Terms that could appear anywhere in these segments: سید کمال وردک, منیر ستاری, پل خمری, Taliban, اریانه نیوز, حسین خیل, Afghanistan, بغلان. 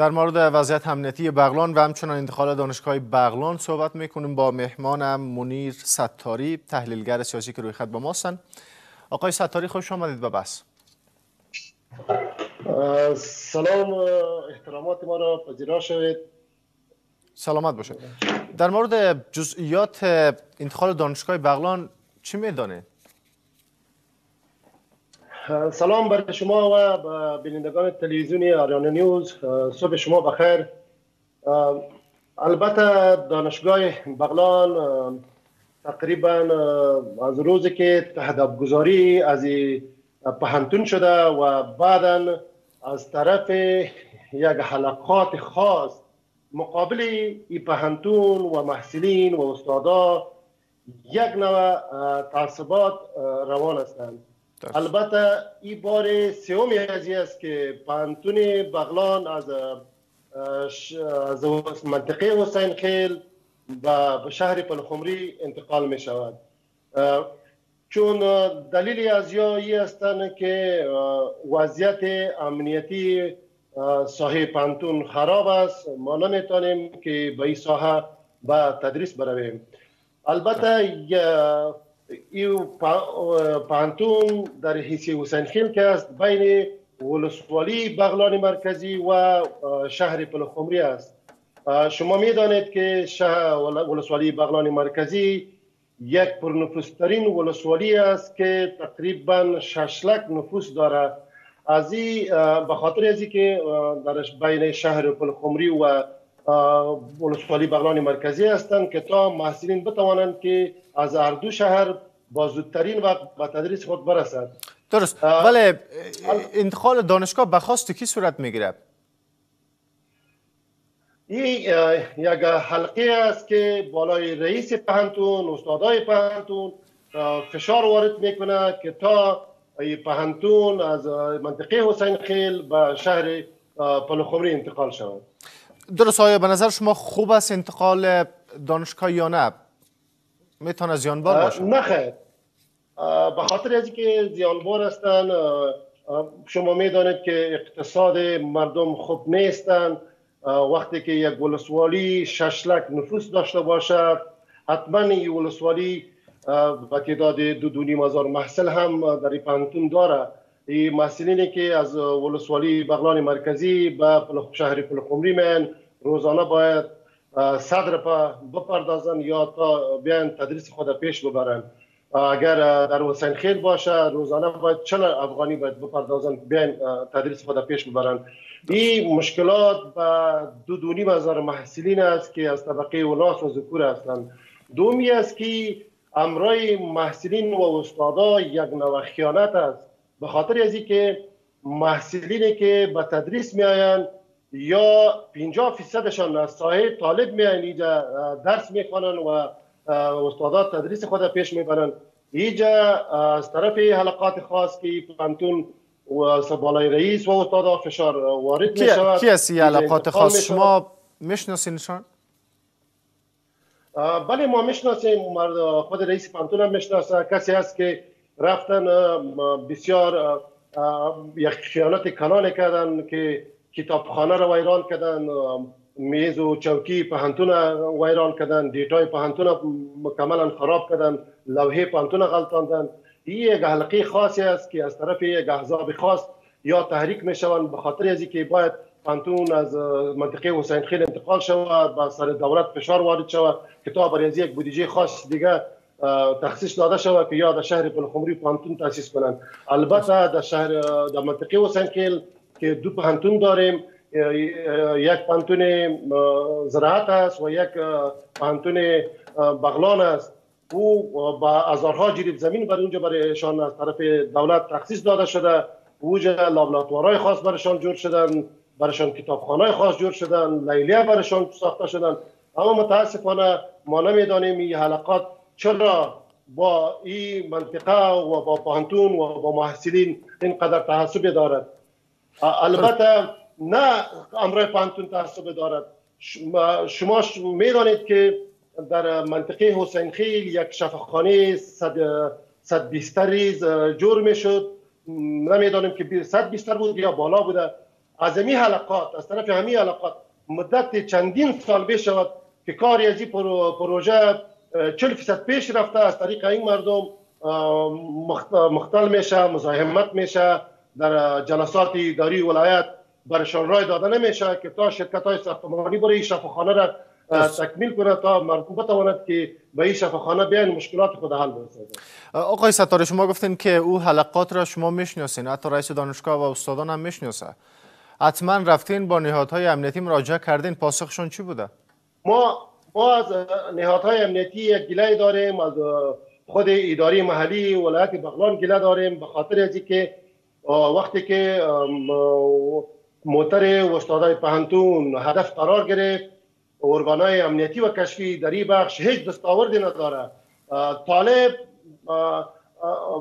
در مورد وضعیت امنیتی بغلان و همچنان انتقال دانشگاه بغلان صحبت میکنیم با مهمانم منیر ستاری، تحلیلگر سیاسی که روی خط با ما هستن. آقای ستاری خوش آمدید به بحث. سلام، احترامات ما را پذیرا شوید. سلامت باشید. در مورد جزئیات انتقال دانشگاه بغلان چی میدانید؟ سلام بر شما و بینندگان تلویزیون اریانه نیوز. صبح شما بخیر. البته دانشگاه بغلان تقریبا از روزی که تهدابگذاری از پهنتون شده و بعدا از طرف یک حلقات خاص مقابل این پهنتون و محصلین و استادا یک نوع تعصبات روان هستند. البته این بار سومی است که پهنتون بغلان از منطقه حسین خیل به شهر پل خمری انتقال می شود، چون دلیلی از یایی هستند که وضعیت امنیتی ساحه پهنتون خراب است. ما نمیتونیم که به این ساحه به تدریس برویم. البته این پهنتون در حیث حسین خیل که است بین ولسوالی بغلان مرکزی و شهر پل خمری است. شما میدانید که ولسوالی بغلان مرکزی یک پرنفوسترین ولسوالی است که تقریبا 6 لک نفوس داره. از این به خاطر ازی که در بین شهر پل خمری و ولسوالی بغلان مرکزی هستند که تا محصلین بتوانند که از هر دو شهر با زودترین وقت به تدریس خود برسند. درست. ولی انتقال دانشگاه بخواست کی صورت میگیرد؟ این یک حلقه است که بالای رئیس پهنتون، استادای پهنتون فشار وارد میکنه که تا پهنتون از منطقه حسین خیل به شهر پل خمری انتقال شود. درست. آیا به نظر شما خوب است انتقال دانشگاه یا نه؟ میتونه زیانبار باشه؟ نه خیر، به خاطر از که زیانبار هستن. شما میدانید که اقتصاد مردم خوب نیستند. وقتی که یک ولسوالی 6 لک نفوس داشته باشد، حتما این ولسوالی به تعداد 2.5 هزار محصل هم در پهنتون داره. این محصلینی که از ولسوالی بغلان مرکزی به شهر پل خمری میان روزانه باید 100 روپه بپردازن یا تا بیان تدریس خود پیش ببرن. اگر در حسین خیل باشه روزانه باید 40 افغانی باید بپردازن بیان تدریس خود پیش ببرن. این مشکلات به 2.5 هزار محصلین است که از طبقه اولاس و ذکور هستند. دومی است که امرای محصلین و استادا یک نوع خیانت است، به خاطر از اینکه محصلینی که به تدریس می آیند یا 50%شان از ساحه طالب می آیند، اینجا درس می خوانند و استادا تدریس خود پیش می برند. اینجا از طرف حلقات خاص که پهنتون و بالای رئیس و استادا فشار وارد می شود. کی هستی حلقات خاص؟ شما میشناسینشان؟ بله ما میشناسیم، خود رئیس پهنتون هم میشناسه. کسی هست که رفتن بسیار یک خیانت کلانی کردن که کتابخانه را ویران کردن، میز و چوکی پهنتون ویران کردن، دیتای پهنتون مکملا خراب کردن، لوحه پهنتون غلطاندن. این یک حلقه خاصی است که از طرف یک احزاب خاص یا تحریک میشوند. به خاطر از اینکه باید پهنتون از منطقه حسین خیل انتقال شود، به سر دولت فشار وارد شود، کتاب برای یک بودجه خاص دیگه تخصیص داده شود که یا در شهر پل خمری پهنتون تاسیس کنند. البته در منطقه حسین خیل که 2 پهنتون داریم، یک پهنتون زراعت است و یک پهنتون بغلان است. او با هزارها جریب زمین برای اونجا برایشان از طرف دولت تخصیص داده شده. اوجا لابراتوارهای خاص برایشان جور شدن، برایشان کتابخانه‌های خاص جور شدن، لیلیه برایشان ساخته شدن. اما متاسفانه ما نمیدانیم این حلقات چرا با این منطقه و با پهنتون و با محصلین اینقدر تعصب دارد. البته نه امر پهنتون تعصب دارد. شما میدانید که در منطقه حسین خیل یک شفاخانه 120 ریز جور میشد. نمیدانیم که 120 بود یا بالا بوده. از این حلقات، از طرف همین حلقات مدت چندین سال بشود که کاری از این پروژه 40% پیش رفته، از طریق این مردم مختل میشه، مزاحمت میشه، در جلسات اداری ولایت برشان رای داده نمیشه که تا شرکت های ساختمانی برای شفاخانه را تکمیل کنه تا مردم بتواند که به این شفاخانه بیان مشکلات خود حل برسه. آقای ستاری، شما گفتین که او حلقات را شما میشناسین، حتی رئیس دانشگاه و استادان هم میشناسه، حتما رفتین با نهادهای امنیتی مراجعه کردین، پاسخشون چی بوده؟ ما از نهادهای امنیتی یک گله داریم، از خود اداره محلی ولایت بغلان گله داریم، به خاطر اینکه وقتی که موتر استادای پهنتون هدف قرار گرفت، ارگانهای امنیتی و کشفی در این بخش هیچ دستاوردی نداره. طالب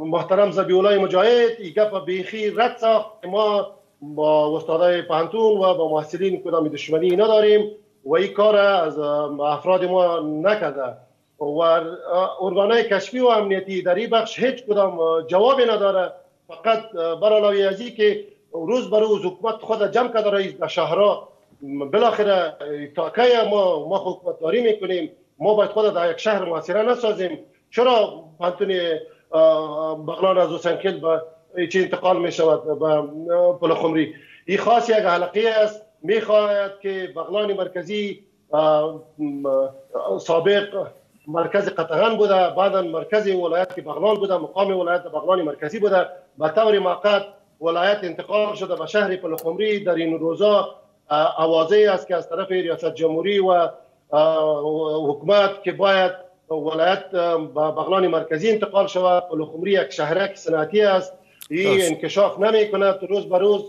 محترم ذبیح‌الله مجاهد یک گپ بیخی رد ساخت، ما با استادای پهنتون و با محصلین کدام دشمنی نداریم و این کار از افراد ما نکرده و ارگانهای کشفی و امنیتی در این بخش هیچ کدام جوابی نداره. فقط برای ازی که روز به روز حکومت خود جمع کرده رئیس در شهرها، بالاخره تاکه ما حکومت داری میکنیم، ما باید خود در یک شهر محاصره نسازیم. چرا پانتون بغلان از حسین خیل به چی انتقال میشود به پل خمری؟ این خاص یک حلقه است، میخواهد که بغلان مرکزی سابق مرکز قطغن بوده، بعدا مرکز ولایت بغلان بوده، مقام ولایت بغلان مرکزی بوده، به طور موقت ولایت انتقال شده به شهر پل خمری. در این روزا آوازه است که از طرف ریاست جمهوری و حکومت که باید ولایت به بغلان مرکزی انتقال شود. پل خمری یک شهرک صنعتی است، این انکشاف نمی کند، روز به روز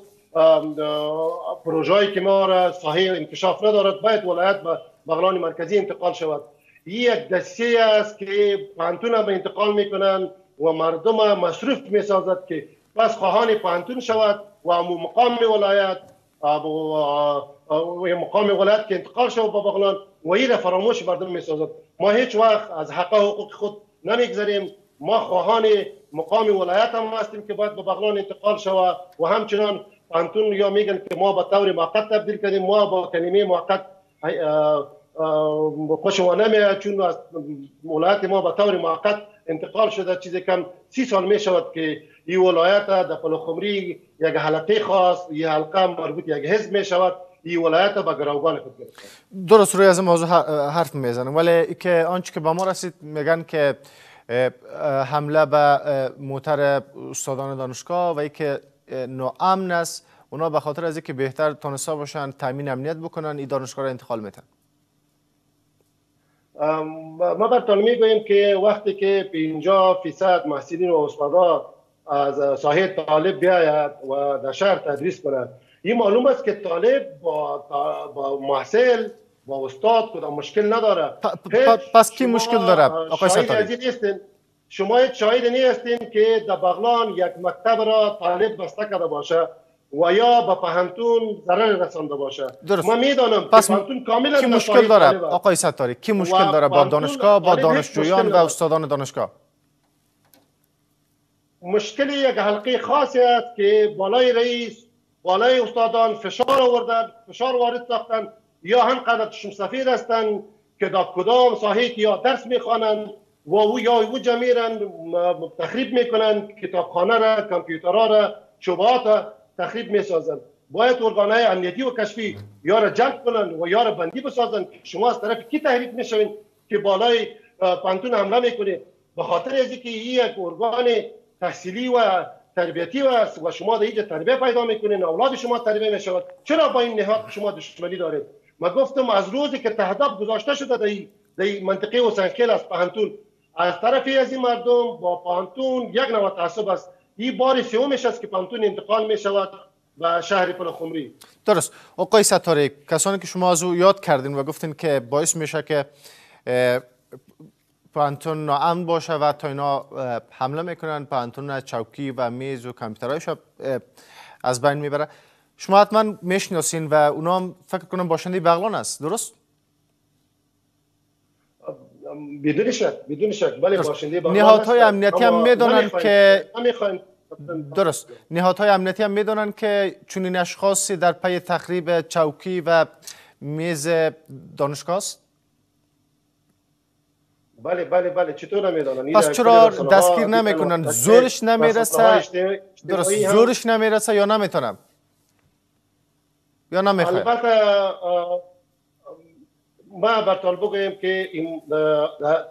پروژه‌ای که ما را صحیح انکشاف ندارد، باید ولایت به بغلان مرکزی انتقال شود. یک دسته است که پانتون هم انتقال میکنن و مردم هم مصروف میسازد که پس خواهان پانتون شود و مقام ولایت که انتقال شود به بغلان و این را فراموش مردم میسازد. ما هیچ وقت از حق و حقوق خود نمیگذریم، ما خواهان مقام ولایت هم هستیم که باید به بغلان انتقال شود و همچنان پانتون یا میگن که ما به طور موقت تبدیل کردیم، ما با کلمه موقت خوشمان نمیاد، چون از ولایت ما به طور موقت انتقال شده. چیزی کم 30 سال می شود که این ولایت در پل خمری یک حلقه خاص، یک حلقه مربوط یک حزب می شود، این ولایت به گروگان خود گرفته. درست روی از این موضوع حرف میزنم، ولی که آنچه که به ما رسید میگن که حمله به موتر استادان دانشگاه و ای که ناامن است، اونا به خاطر از اینکه بهتر تانسا باشن، تامین امنیت بکنن، این دانشگاه را انتقال میتن. ما برطور میگوییم که وقتی که 50% محصلین و استادا از ساحه طالب بیاید و در شهر تدریس کنند، این معلوم است که طالب با محصل با استاد کدام مشکل نداره. پس کی مشکل داره آقای ستاری؟ شما شاهد نیستین که در بغلان یک مکتب را طالب بسته کرده باشه و یا به پهنتون ضرر رسانده باشه. درست. ما میدانم پس پهنتون کاملا کی مشکل داره آقای ستاری؟ کی مشکل داره با دانشگاه، با دانشجویان و استادان دانشگاه؟ مشکل یک حلقه خاصی است که بالای رئیس، بالای استادان فشار آوردن، فشار وارد ساختن، یا همقدر چشم سفید هستند که در کدام ساحه یا درس میخوانند و او یا او جمیرن تخریب میکنند، کتابخانه را، کامپیوترها را، چوبات تخریب میسازند. باید ارگانهای امنیتی و کشفی یا را جمع کنند و یا را بندی بسازند. شما از طرف کی تحریک میشوین که بالای پانتون حمله میکنه؟ به خاطر از اینکه یک ارگان تحصیلی و تربیتی است و شما در اینجا تربیت پیدا میکنین، اولاد شما تربیت میشود، چرا با این نهاد شما دشمنی دارید؟ ما گفتم از روزی که تهداب گذاشته شده در منطقه حسین خیل از پهنتون، از طرفی از این مردم با پهنتون یک نوع تعصب است. این بار سومش است که پانتون انتقال می شود و شهر پل خمری. درست. آقای ستاری، کسانی که شما از او یاد کردین و گفتین که باعث میشه که پانتون ناامن باشه و تا اینا حمله میکنن، پانتون چوکی و میز و کامپیوترهایش از بین میبره، شما حتما میشناسین و اونا هم فکر کنم باشنده بغلان است، درست؟ بدون شک، بدون شک، بله باشنده بغلان. نهادهای امنیتی هم میدونن که درست. نهادهای امنیتی هم میدونند که چنین اشخاصی در پی تخریب چوکی و میز دانشگاه است؟ بله چطور نمیدونن؟ پس چرا دستگیر نمیکنن؟ زورش نمیرسه؟ درست، زورش نمیرسه یا نمیتونم یا نمیخواه؟ البته ما برتان بگویم که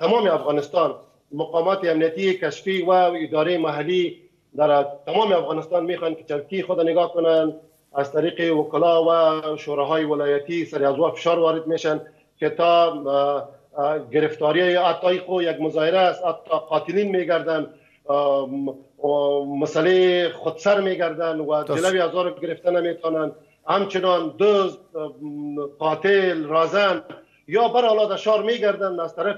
تمام افغانستان مقامات امنیتی کشفی و اداره محلی در تمام افغانستان میخوان که چوکی خود نگاه کنن. از طریق وکلا و شوراهای ولایتی سر از فشار وارد میشن که تا گرفتاری عطایق و یک مظاهره است، قاتلین میگردن، مسئله خودسر میگردن و جلوی ازار گرفته نمیتونن. همچنان دزد، قاتل، رازن یا برالاد شار میگردن، از طرف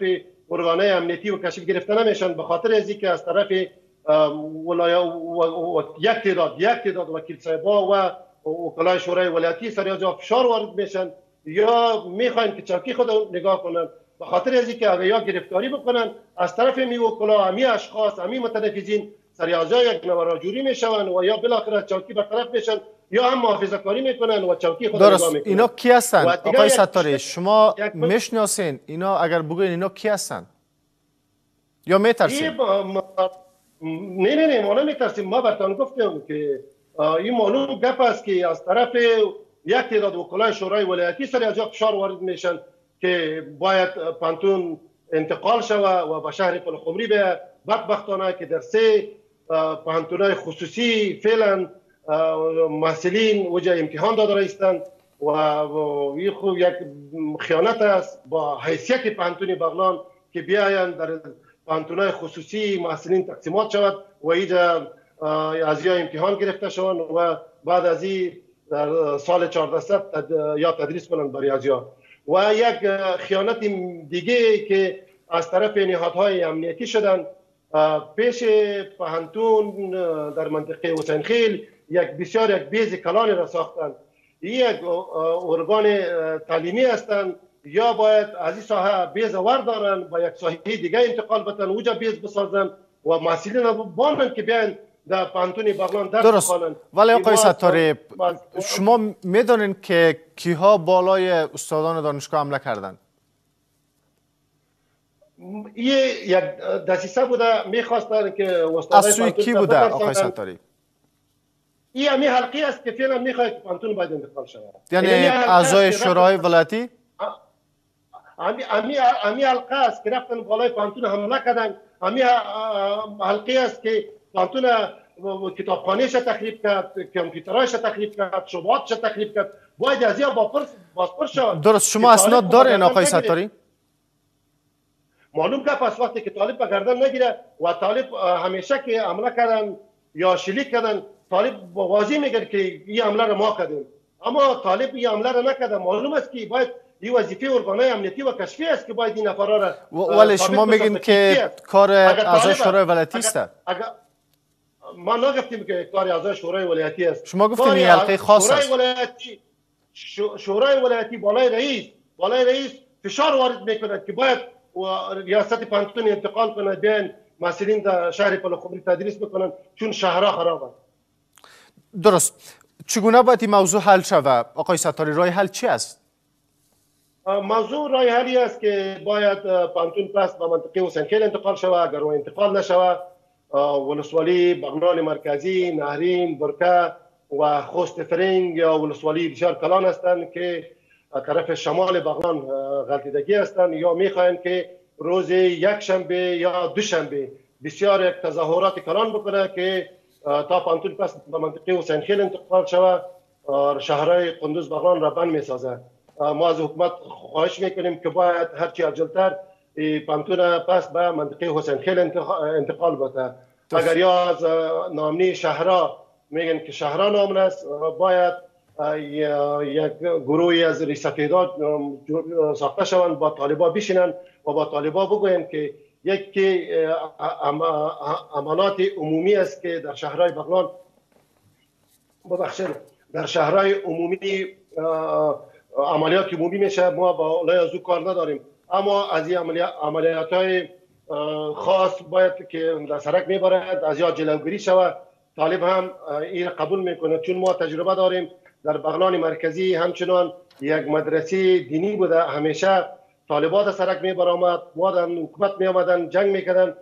ارگانه امنیتی و کشف گرفته نمیشن، به خاطر از اینکه از طرف یک تعداد وکیل صاحبا و وکلای شورای ولایتی سر از فشار وارد میشن یا میخواین که چوکی خود نگاه کنن. به خاطر از اینکه اویا گرفتاری بکنن، از طرف می وکلا، همی اشخاص، همی متنفذین سریازا یک نوراجوری میشوند و یا بالاخره چوکی برطرف میشن یا هم محافظه کاری میکنن و چوکی خود درست. اینا کی هستن آقای ستاری؟ شما میشناسین اینا؟ اگر بگوین اینا کی هستن یا میترسین؟ نه ما نمیترسیم. ما براتون گفتم که این معلوم گپ است که از طرف یک تعداد وکلای شورای ولایتی سریازا فشار وارد میشن که باید پانتون انتقال شود و به شهر پل خمری به بدبختانه که در سه پانتونای خصوصی فعلا محصلین وجه امتحان داده رایستند و این خوب یک خیانت است با حیثیت پانتون بغلان که بیایند در پانتونای خصوصی محصلین تقسیمات شود و اینجا از یا امتحان گرفته شوند و بعد از این در سال 1400 یا تدریس کنند برای از یا. و یک خیانت دیگه که از طرف نهادهای امنیتی شدن پیش پهنتون در منطقه حسین خیل یک بسیار بیز کلان را ساختن. یک ارگان تعلیمی هستند یا باید از این ساحه بیز وردارن با یک ساحه دیگه انتقال بتن اوجا بیز بسازن و محصلین را بانن که بیان در پهنتون بغلان درست بخوانن. ولی آقای ستاری شما میدونین که کیها بالای استادان دانشگاه حمله کردند؟ یک دسیسه بوده، میخواستن که استادای پهنتون کی بوده آقای ستاری؟ این همین حلقی است که فعلا میخواد که پهنتون باید انتقال شود. یعنی اعضای شورای ولایتی؟ همین حلقه است که رفتن بالای پهنتون حمله کردن، همین حلقی است که پهنتون کتابخانه‌اش تخریب کرد، کامپیوترهاش تخریب کرد، شباتش تخریب کرد. باید از این بازپرس شد. درست. شما اسناد دارین آقای ستاری؟ معلوم گپ است وقتی که طالب به گردن نگیره و طالب همیشه که حمله کردن یا شلیک کردن طالب واضح میگه که این حمله را ما کردیم، اما طالب این حمله را نکرده. معلوم است که باید این وظیفه ارگان‌های امنیتی و کشفی است که باید این نفرا را. ولی شما میگین که کار اعضای شورای ولایتی است؟ ما نگفتیم که کار اعضای شورای ولایتی است. شما گفتین این حلقه خاص است. شورای ولایتی بالای رئیس فشار وارد میکند که باید ریاست پانتون انتقال کنه، بین مسئولین در شهر پل خمری تدریس بکنن چون شهرها خراب است. درست. چگونه باید این موضوع حل شود آقای ستاری؟ رای حل چی است؟ موضوع رای حلی است که باید پانتون پس به منطقه حسین خیل انتقال شود. اگر او انتقال نشود ولسوالی بغلان مرکزی، نهرین، برکه و خوست فرنگ یا ولسوالی بسیار کلان هستند که طرف شمال بغلان غلطیدگی هستند یا میخواین که روز یک شنبه یا دوشنبه بسیار تظاهرات کلان بکنه که تا پانتون پس به منطقه حسین خیل انتقال شود. شهرهای قندوز بغلان را بند میسازه. ما از حکومت خواهش میکنیم که باید هرچی عجلتر پانتون پس به منطقه حسین خیل انتقال بده. اگر یا از نامنی شهرها میگن که شهرها نامن است، باید یک گروهی از ریسفیدات ساخته شوند، با طالبا بشینند و با طالبا بگویند که یکی عملات عمومی است که در شهرهای بغلان در شهرهای عمومی عملیات عمومی میشه. ما با اولای از او کار نداریم، اما از این عملیات های خاص باید که در سرک میبارد از یا جلوگیری شود طالب هم این قبول میکنه، چون ما تجربه داریم در بغلان مرکزی همچنان یک مدرسه دینی بوده، همیشه طالبات سرک میبرامد، مادن حکومت میامدن جنگ میکردن،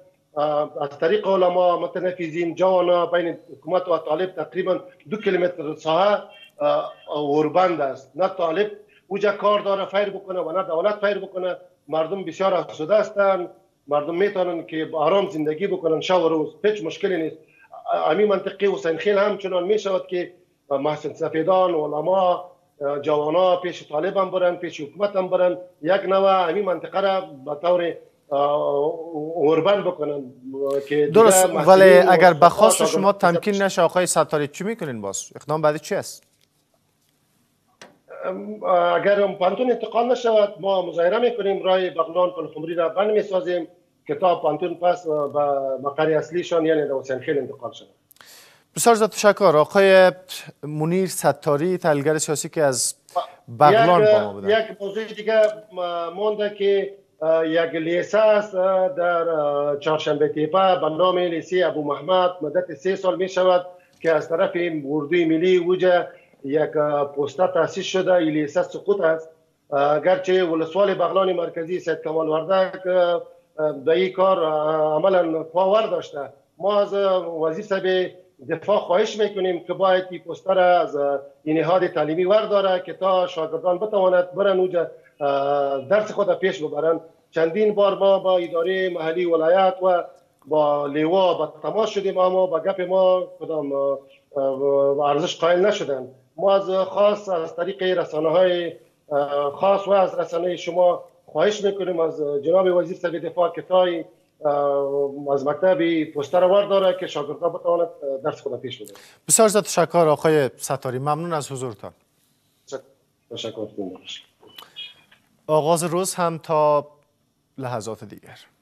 از طریق علما متنفیزین جوانا بین حکومت و طالب تقریبا 2 کیلومتر ساحه غربند است. نه طالب اوجا کار داره فیر بکنه و نه دولت فیر بکنه. مردم بسیار آسوده هستند، مردم میتونن که آرام زندگی بکنن شب و روز، هیچ مشکلی نیست. امی منطقه حسین خیل هم چنان میشود که محسن سفیدان علما جوانا پیش طالب هم برن، پیش حکومت هم برن، یک نوع امی منطقه را به طور غربان بکنن که درست. ولی اگر به خواست شما تمکین نشه آقای ستاری چی میکنین؟ باز اقدام بعدی چی است؟ اگر پانتون انتقال نشود ما مظاهره میکنیم، رای بغلان پل خمری را بند میسازیم که تا پانتون پس به مقر اصلیشان یعنی در حسین خیل انتقال شود. بسیار تشکر آقای منیر ستاری تحلیلگر سیاسی که از بغلان با ما بودند. یک موضوع دیگه مونده که یک لیسه است در چهارشنبه تیپه به نام لیسه ابو محمد، مدت 3 سال می شود که از طرف اردوی ملی وجه یک پوسته تاسیس شده. این لیسه سقوط است، گرچه ولسوال بغلان مرکزی سید کمال وردک به این کار عملا پاور داشته. ما از وزیر صاحب دفاع خواهش میکنیم که باید این پوسته را از این نهاد تعلیمی ورداره که تا شاگردان بتواند برن وجه درس خود پیش ببرند. چندین بار ما با اداره محلی ولایت و با لیوا با تماس شدیم اما با گپ ما کدام ارزش قائل نشدند. ما از خاص از طریق رسانه های خاص و از رسانه شما خواهش میکنیم از جناب وزیر صاحب دفاع که تای از مکتب پوستر ورداره که شاگردان بتواند درس خود پیش ببرند. بسیار تشکر آقای ستاری، ممنون از حضورتان. تشکر. آغاز روز هم تا لحظات دیگر.